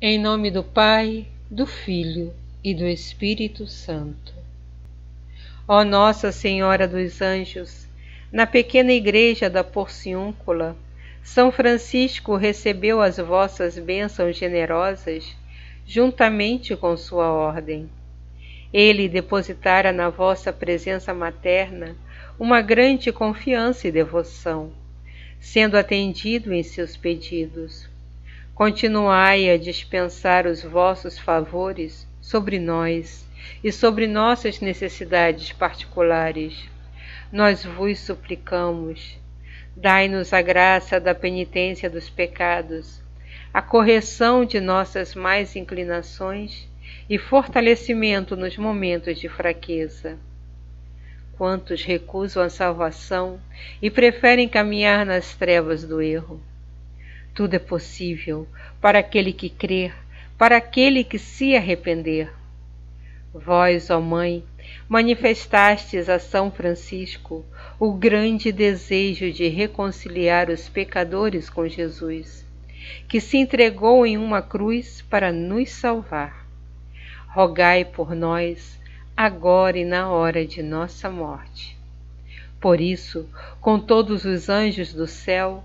Em nome do Pai, do Filho e do Espírito Santo. Ó Nossa Senhora dos Anjos, na pequena igreja da Porciúncula, São Francisco recebeu as vossas bênçãos generosas juntamente com sua ordem. Ele depositara na vossa presença materna uma grande confiança e devoção, sendo atendido em seus pedidos. Continuai a dispensar os vossos favores sobre nós e sobre nossas necessidades particulares. Nós vos suplicamos, dai-nos a graça da penitência dos pecados, a correção de nossas más inclinações e fortalecimento nos momentos de fraqueza. Quantos recusam a salvação e preferem caminhar nas trevas do erro? Tudo é possível para aquele que crer, para aquele que se arrepender. Vós, ó Mãe, manifestastes a São Francisco o grande desejo de reconciliar os pecadores com Jesus, que se entregou em uma cruz para nos salvar. Rogai por nós, agora e na hora de nossa morte. Por isso, com todos os anjos do céu,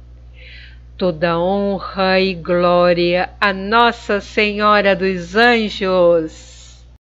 Toda honra e glória a Nossa Senhora dos Anjos.